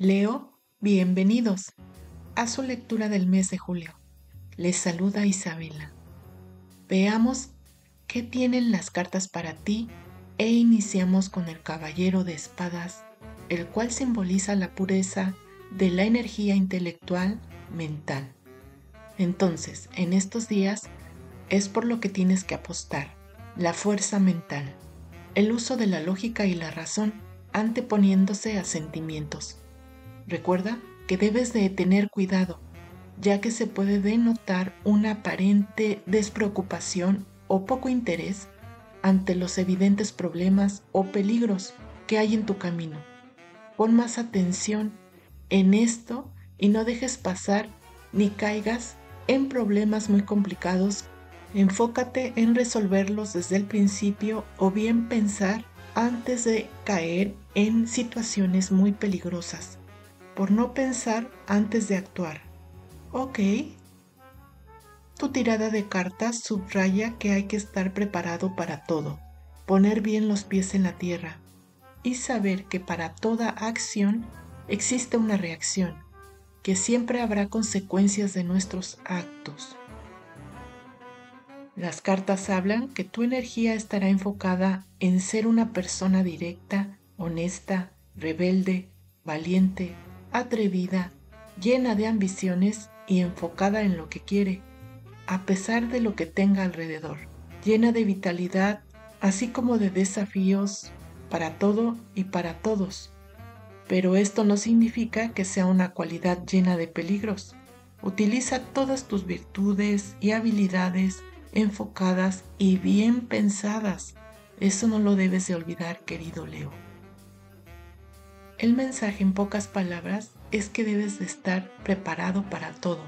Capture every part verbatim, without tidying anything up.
Leo, bienvenidos a su lectura del mes de julio. Les saluda Isabela. Veamos qué tienen las cartas para ti e iniciamos con el Caballero de Espadas, el cual simboliza la pureza de la energía intelectual mental. Entonces, en estos días es por lo que tienes que apostar, la fuerza mental, el uso de la lógica y la razón anteponiéndose a sentimientos. Recuerda que debes de tener cuidado, ya que se puede denotar una aparente despreocupación o poco interés ante los evidentes problemas o peligros que hay en tu camino. Pon más atención en esto y no dejes pasar ni caigas en problemas muy complicados. Enfócate en resolverlos desde el principio o bien pensar antes de caer en situaciones muy peligrosas. Por no pensar antes de actuar. Ok. Tu tirada de cartas subraya que hay que estar preparado para todo, poner bien los pies en la tierra y saber que para toda acción existe una reacción, que siempre habrá consecuencias de nuestros actos. Las cartas hablan que tu energía estará enfocada en ser una persona directa, honesta, rebelde, valiente, atrevida, llena de ambiciones y enfocada en lo que quiere, a pesar de lo que tenga alrededor, llena de vitalidad, así como de desafíos para todo y para todos. Pero esto no significa que sea una cualidad llena de peligros. Utiliza todas tus virtudes y habilidades enfocadas y bien pensadas. Eso no lo debes de olvidar, querido Leo. El mensaje en pocas palabras es que debes de estar preparado para todo,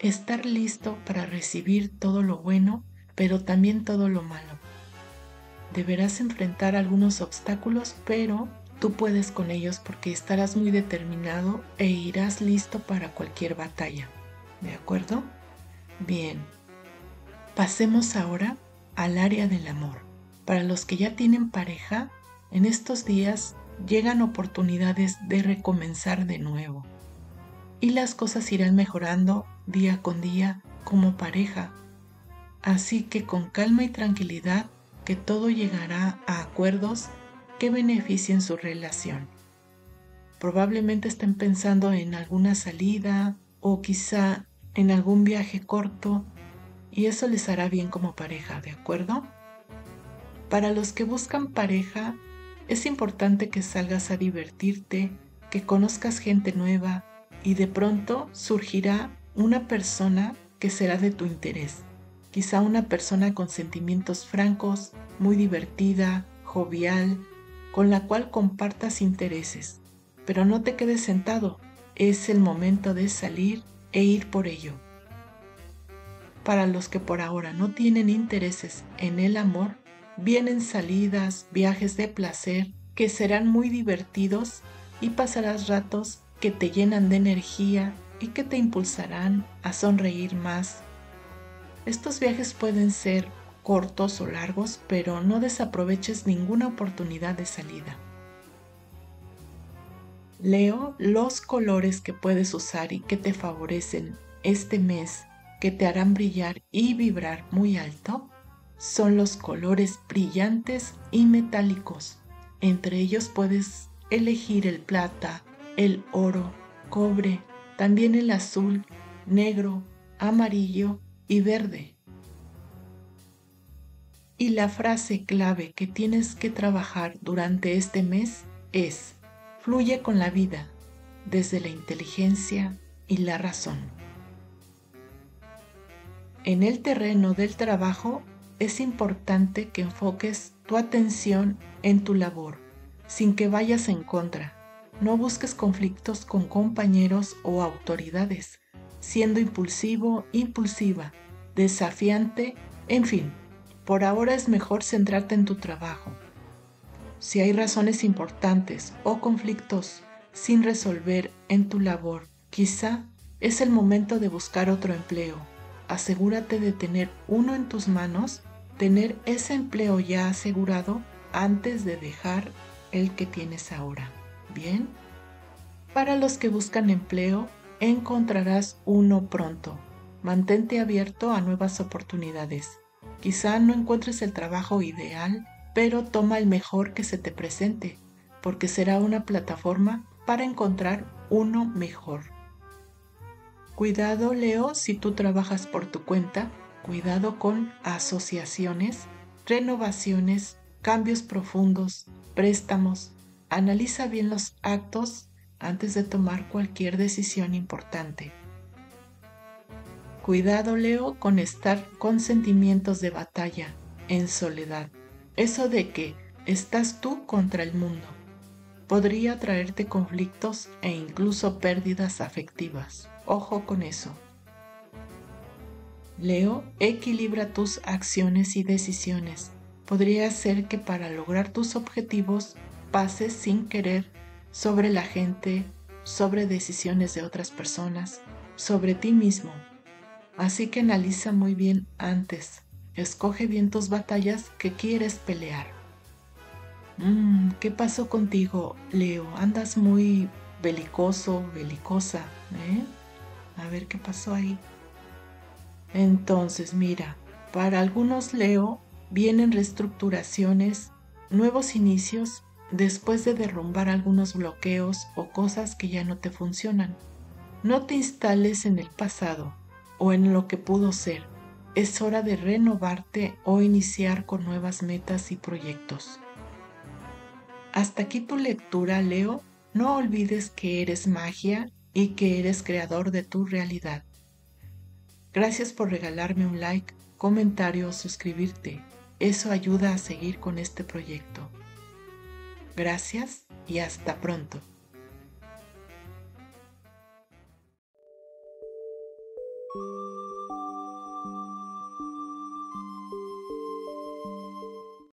estar listo para recibir todo lo bueno, pero también todo lo malo. Deberás enfrentar algunos obstáculos, pero tú puedes con ellos porque estarás muy determinado e irás listo para cualquier batalla. ¿De acuerdo? Bien. Pasemos ahora al área del amor. Para los que ya tienen pareja, en estos días llegan oportunidades de recomenzar de nuevo y las cosas irán mejorando día con día como pareja. Así que con calma y tranquilidad que todo llegará a acuerdos que beneficien su relación. Probablemente estén pensando en alguna salida o quizá en algún viaje corto y eso les hará bien como pareja, ¿de acuerdo? Para los que buscan pareja, es importante que salgas a divertirte, que conozcas gente nueva y de pronto surgirá una persona que será de tu interés. Quizá una persona con sentimientos francos, muy divertida, jovial, con la cual compartas intereses. Pero no te quedes sentado, es el momento de salir e ir por ello. Para los que por ahora no tienen intereses en el amor, vienen salidas, viajes de placer que serán muy divertidos y pasarás ratos que te llenan de energía y que te impulsarán a sonreír más. Estos viajes pueden ser cortos o largos, pero no desaproveches ninguna oportunidad de salida. Leo, los colores que puedes usar y que te favorecen este mes, que te harán brillar y vibrar muy alto, son los colores brillantes y metálicos. Entre ellos puedes elegir el plata, el oro, cobre, también el azul, negro, amarillo y verde. Y la frase clave que tienes que trabajar durante este mes es: fluye con la vida desde la inteligencia y la razón. En el terreno del trabajo, es importante que enfoques tu atención en tu labor, sin que vayas en contra. No busques conflictos con compañeros o autoridades, siendo impulsivo, impulsiva, desafiante, en fin. Por ahora es mejor centrarte en tu trabajo. Si hay razones importantes o conflictos sin resolver en tu labor, quizá es el momento de buscar otro empleo. Asegúrate de tener uno en tus manos, tener ese empleo ya asegurado antes de dejar el que tienes ahora. ¿Bien? Para los que buscan empleo, encontrarás uno pronto. Mantente abierto a nuevas oportunidades. Quizá no encuentres el trabajo ideal, pero toma el mejor que se te presente, porque será una plataforma para encontrar uno mejor. Cuidado, Leo, si tú trabajas por tu cuenta, cuidado con asociaciones, renovaciones, cambios profundos, préstamos. Analiza bien los actos antes de tomar cualquier decisión importante. Cuidado, Leo, con estar con sentimientos de batalla, en soledad. Eso de que estás tú contra el mundo podría traerte conflictos e incluso pérdidas afectivas. Ojo con eso. Leo, equilibra tus acciones y decisiones. Podría ser que para lograr tus objetivos pases sin querer sobre la gente, sobre decisiones de otras personas, sobre ti mismo. Así que analiza muy bien antes. Escoge bien tus batallas que quieres pelear. Mm, ¿qué pasó contigo, Leo? Andas muy belicoso, belicosa, ¿eh? A ver qué pasó ahí. Entonces, mira, para algunos, Leo, vienen reestructuraciones, nuevos inicios, después de derrumbar algunos bloqueos o cosas que ya no te funcionan. No te instales en el pasado o en lo que pudo ser. Es hora de renovarte o iniciar con nuevas metas y proyectos. Hasta aquí tu lectura, Leo. No olvides que eres magia y que eres creador de tu realidad. Gracias por regalarme un like, comentario o suscribirte. Eso ayuda a seguir con este proyecto. Gracias y hasta pronto.